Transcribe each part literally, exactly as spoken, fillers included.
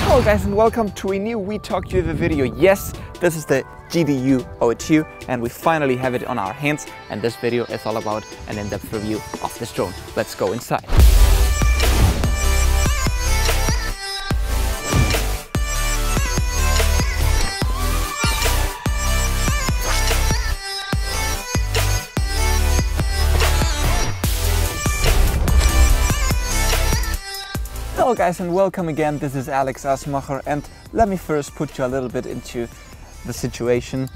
Hello guys and welcome to a new We Talk U A V video. Yes, this is the G D U O two and we finally have it on our hands, and this video is all about an in-depth review of this drone. Let's go inside. Hello guys and welcome again. This is Alex Assenmacher, and let me first put you a little bit into the situation.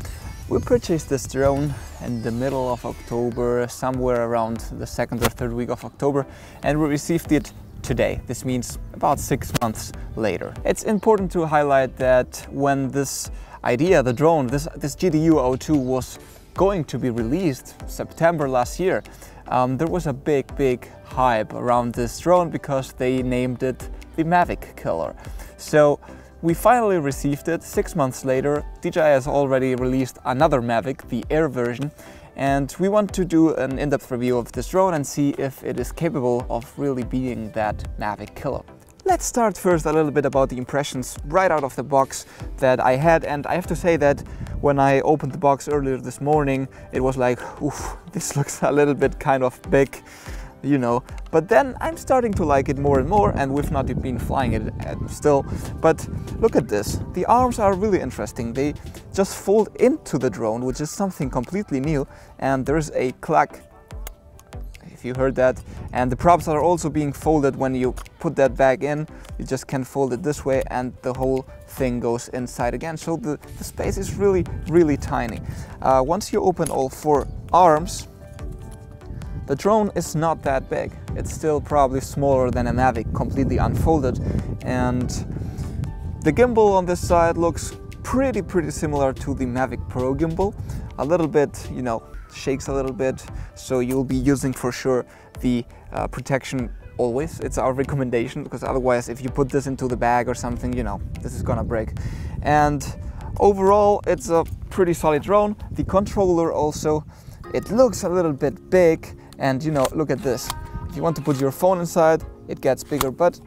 We purchased this drone in the middle of October, somewhere around the second or third week of October, and we received it today. This means about six months later. It's important to highlight that when this idea, the drone, this, this G D U O two was going to be released September last year, Um, there was a big, big hype around this drone because they named it the Mavic Killer. So we finally received it six months later. D J I has already released another Mavic, the Air version, and we want to do an in-depth review of this drone and see if it is capable of really being that Mavic Killer. Let's start first a little bit about the impressions right out of the box that I had, and I have to say that when I opened the box earlier this morning, it was like, oof, this looks a little bit kind of big, you know. But then I'm starting to like it more and more, and we've not been flying it still. But look at this. The arms are really interesting. They just fold into the drone, which is something completely new, and there's a clack. If you heard that. And the props are also being folded. When you put that back in, you just can fold it this way and the whole thing goes inside again. So the, the space is really, really tiny. Uh, once you open all four arms, the drone is not that big. It's still probably smaller than a Mavic, completely unfolded. And the gimbal on this side looks pretty, pretty similar to the Mavic Pro gimbal. A little bit, you know, shakes a little bit, so you'll be using for sure the uh, protection always. It's our recommendation, because otherwise if you put this into the bag or something, you know, this is gonna break. And overall it's a pretty solid drone. The controller also, it looks a little bit big, and you know, look at this. If you want to put your phone inside, it gets bigger, but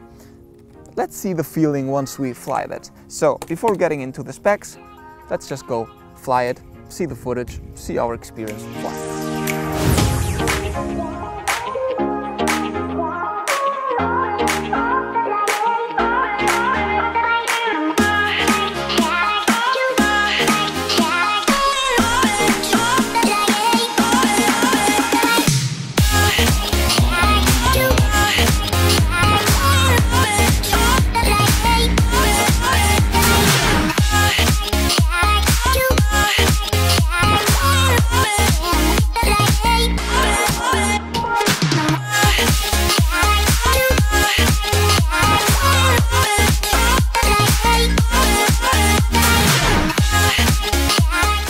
let's see the feeling once we fly that. So before getting into the specs, let's just go fly it. See the footage, see our experience. Wow.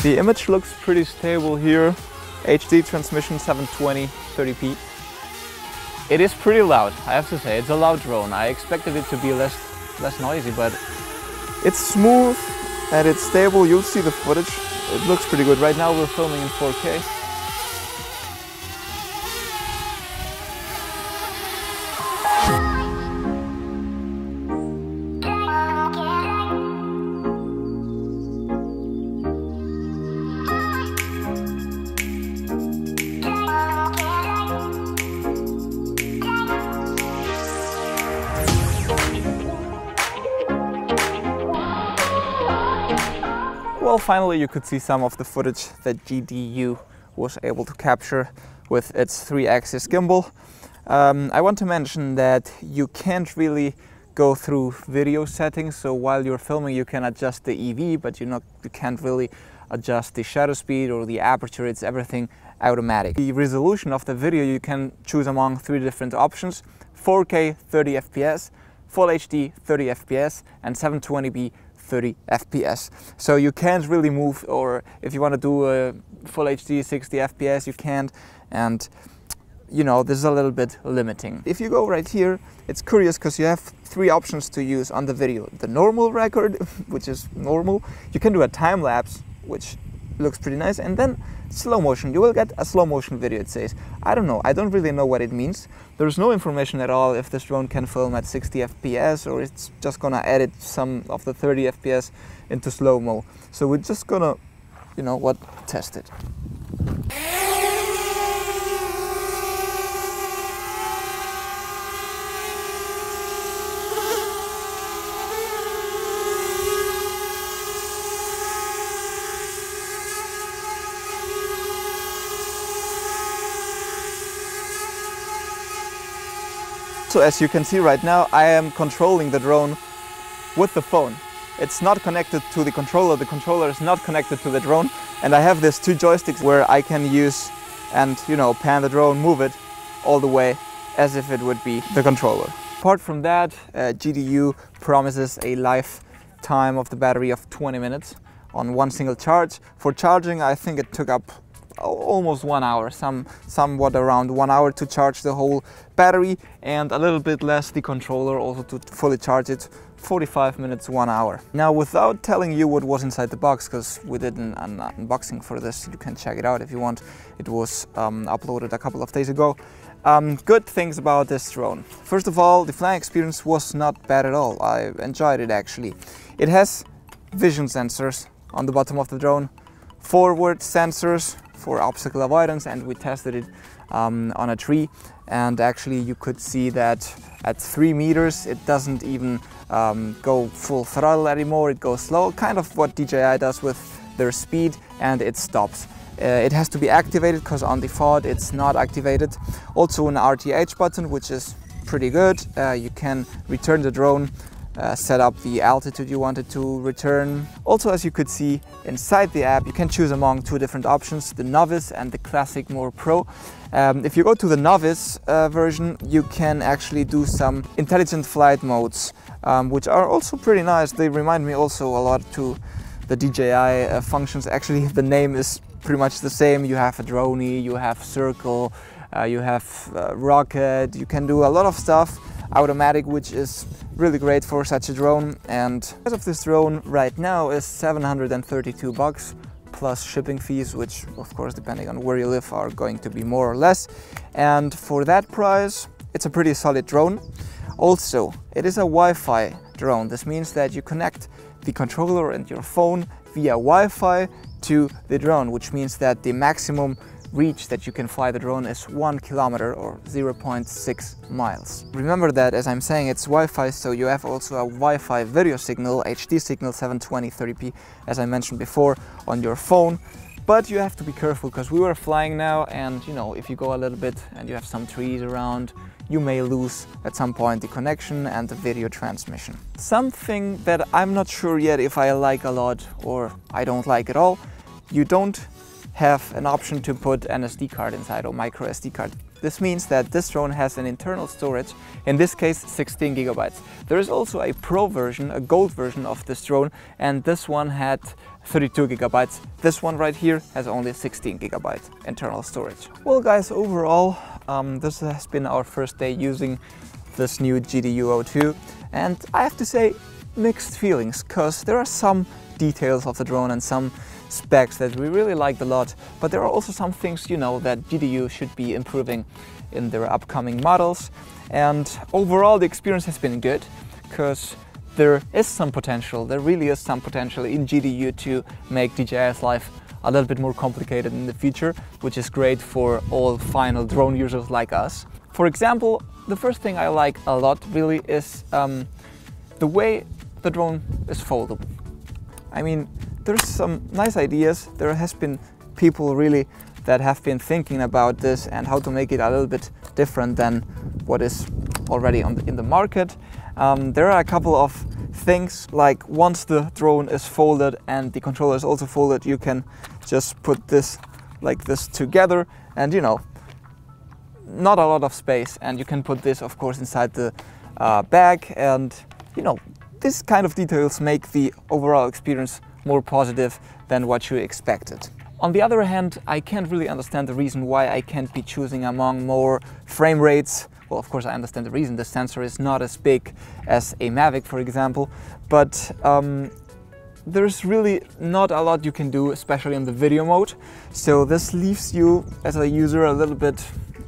The image looks pretty stable here. H D transmission, seven twenty, thirty p. It is pretty loud, I have to say. It's a loud drone. I expected it to be less less noisy, but it's smooth and it's stable. You'll see the footage. It looks pretty good. Right now we're filming in four K. Well, finally you could see some of the footage that G D U was able to capture with its three-axis gimbal. Um, I want to mention that you can't really go through video settings, so while you're filming you can adjust the E V, but you're not, you can't really adjust the shutter speed or the aperture. It's everything automatic. The resolution of the video, you can choose among three different options: four K thirty F P S, Full H D thirty F P S, and seven twenty p thirty F P S. So you can't really move, or if you want to do a full H D sixty F P S, you can't, and you know, this is a little bit limiting. If you go right here, it's curious because you have three options to use on the video. The normal record, which is normal, you can do a time lapse, which looks pretty nice. And then slow motion, you will get a slow motion video, it says. I don't know, I don't really know what it means. There's no information at all if this drone can film at sixty F P S or it's just gonna edit some of the thirty F P S into slow-mo. So we're just gonna, you know what, test it. So as you can see right now, I am controlling the drone with the phone. It's not connected to the controller, the controller is not connected to the drone, and I have these two joysticks where I can use and, you know, pan the drone, move it all the way as if it would be the controller. Apart from that, uh, G D U promises a lifetime of the battery of twenty minutes on one single charge. For charging, I think it took up almost one hour, some somewhat around one hour to charge the whole battery, and a little bit less the controller also to fully charge it, forty-five minutes, one hour. Now, without telling you what was inside the box, because we did an, an unboxing for this, you can check it out if you want, it was um, uploaded a couple of days ago. Um, good things about this drone. First of all, the flying experience was not bad at all. I enjoyed it actually. It has vision sensors on the bottom of the drone, forward sensors for obstacle avoidance, and we tested it um, on a tree, and actually you could see that at three meters it doesn't even um, go full throttle anymore, it goes slow, kind of what D J I does with their speed, and it stops. Uh, it has to be activated because on default it's not activated. Also an R T H button, which is pretty good. Uh, you can return the drone, Uh, set up the altitude you wanted to return. Also, as you could see inside the app, you can choose among two different options, the Novice and the Classic More Pro. Um, if you go to the Novice uh, version, you can actually do some intelligent flight modes, um, which are also pretty nice. They remind me also a lot to the D J I uh, functions. Actually, the name is pretty much the same. You have a droney, you have circle, uh, you have uh, rocket, you can do a lot of stuff. Automatic, which is really great for such a drone, and the price of this drone right now is seven hundred thirty-two bucks plus shipping fees, which of course depending on where you live are going to be more or less, and for that price it's a pretty solid drone. Also, it is a Wi-Fi drone. This means that you connect the controller and your phone via Wi-Fi to the drone, which means that the maximum reach that you can fly the drone is one kilometer or zero point six miles. Remember that, as I'm saying, it's Wi-Fi, so you have also a Wi-Fi video signal, H D signal, seven twenty, thirty p, as I mentioned before, on your phone. But you have to be careful, because we were flying now, and you know, if you go a little bit and you have some trees around, you may lose at some point the connection and the video transmission. Something that I'm not sure yet if I like a lot or I don't like at all, you don't have an option to put an S D card inside, or micro S D card. This means that this drone has an internal storage, in this case sixteen gigabytes. There is also a pro version, a gold version of this drone, and this one had thirty-two gigabytes. This one right here has only sixteen gigabytes internal storage. Well guys, overall um, this has been our first day using this new G D U O two, and I have to say mixed feelings, because there are some details of the drone and some specs that we really liked a lot, but there are also some things, you know, that G D U should be improving in their upcoming models. And overall the experience has been good, because there is some potential, there really is some potential in G D U to make D J I's life a little bit more complicated in the future, which is great for all final drone users like us. For example, the first thing I like a lot really is um, the way the drone is foldable. I mean, there's some nice ideas, there has been people really that have been thinking about this and how to make it a little bit different than what is already on the, in the market. Um, there are a couple of things, like once the drone is folded and the controller is also folded, you can just put this like this together, and you know, not a lot of space, and you can put this of course inside the uh, bag, and you know, these kind of details make the overall experience more positive than what you expected. On the other hand, I can't really understand the reason why I can't be choosing among more frame rates. Well, of course I understand the reason, the sensor is not as big as a Mavic, for example, but um, there's really not a lot you can do, especially in the video mode. So this leaves you as a user a little bit,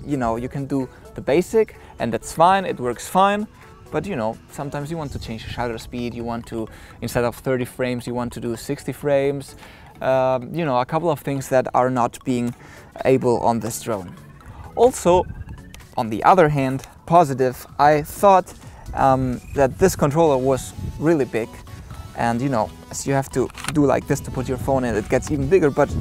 you know, you can do the basic and that's fine, it works fine. But you know, sometimes you want to change the shutter speed, you want to, instead of thirty frames, you want to do sixty frames. Um, you know, a couple of things that are not being able on this drone. Also, on the other hand, positive, I thought um, that this controller was really big. And you know, as you have to do like this to put your phone in, it gets even bigger, but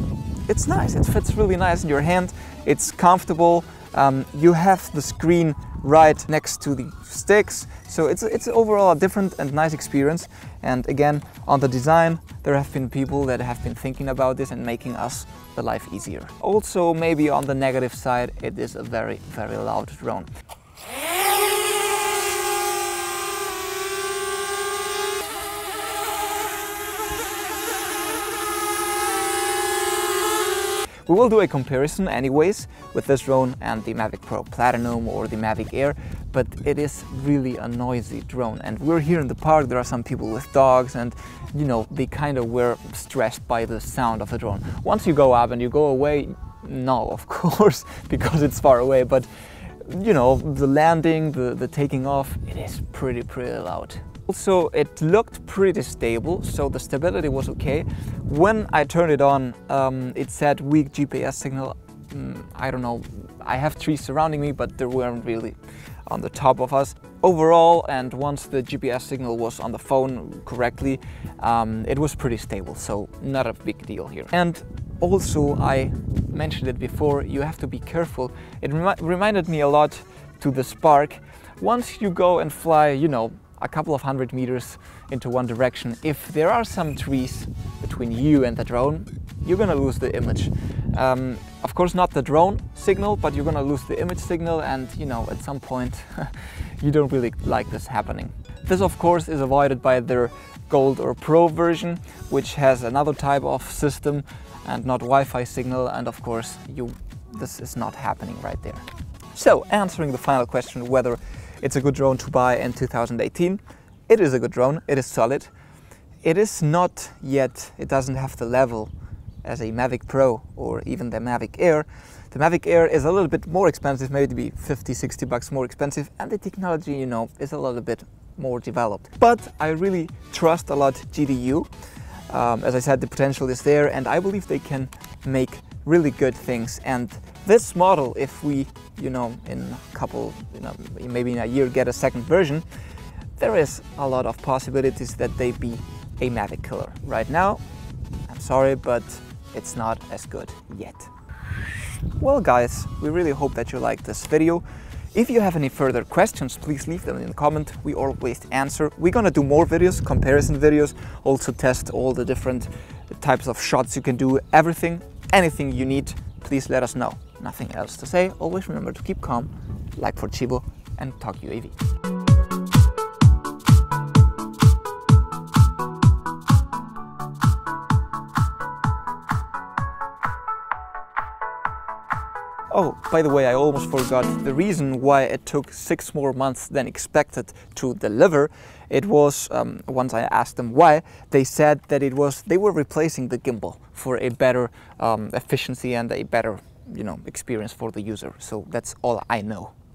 it's nice. It fits really nice in your hand. It's comfortable. Um, you have the screen right next to the sticks. So it's, it's overall a different and nice experience. And again, on the design, there have been people that have been thinking about this and making us the life easier. Also, maybe on the negative side, it is a very, very loud drone. We will do a comparison anyways with this drone and the Mavic Pro Platinum or the Mavic Air, but it is really a noisy drone. And we're here in the park, there are some people with dogs and, you know, they kind of were stressed by the sound of the drone. Once you go up and you go away, no, of course, because it's far away, but, you know, the landing, the, the taking off, it is pretty, pretty loud. Also, it looked pretty stable, so the stability was okay. When I turned it on, um, it said weak G P S signal. Mm, I don't know, I have trees surrounding me, but they weren't really on the top of us. Overall, and once the G P S signal was on the phone correctly, um, it was pretty stable, so not a big deal here. And also, I mentioned it before, you have to be careful. It rem reminded me a lot to the Spark. Once you go and fly, you know, a couple of hundred meters into one direction, if there are some trees between you and the drone, you're gonna lose the image. Um, of course, not the drone signal, but you're gonna lose the image signal, and you know, at some point, you don't really like this happening. This, of course, is avoided by their Gold or Pro version, which has another type of system and not Wi-Fi signal, and of course, you, this is not happening right there. So, answering the final question, whether it's a good drone to buy in two thousand eighteen. It is a good drone, it is solid. It is not yet, it doesn't have the level as a Mavic Pro or even the Mavic Air. The Mavic Air is a little bit more expensive, maybe fifty, sixty bucks more expensive, and the technology, you know, is a little bit more developed. But I really trust a lot G D U. Um, as I said, the potential is there, and I believe they can make really good things. And this model, if we, you know, in a couple, you know, maybe in a year get a second version, there is a lot of possibilities that they be a Mavic Killer. Right now, I'm sorry, but it's not as good yet. Well guys, we really hope that you liked this video. If you have any further questions, please leave them in the comment. We always answer. We're gonna do more videos, comparison videos, also test all the different types of shots you can do, everything, anything you need, please let us know. Nothing else to say, always remember to keep calm, like for Chivo, and talk U A V. Oh, by the way, I almost forgot the reason why it took six more months than expected to deliver. It was, um, once I asked them why, they said that it was, they were replacing the gimbal for a better um, efficiency and a better, you know, experience for the user. So that's all I know.